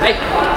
Hey!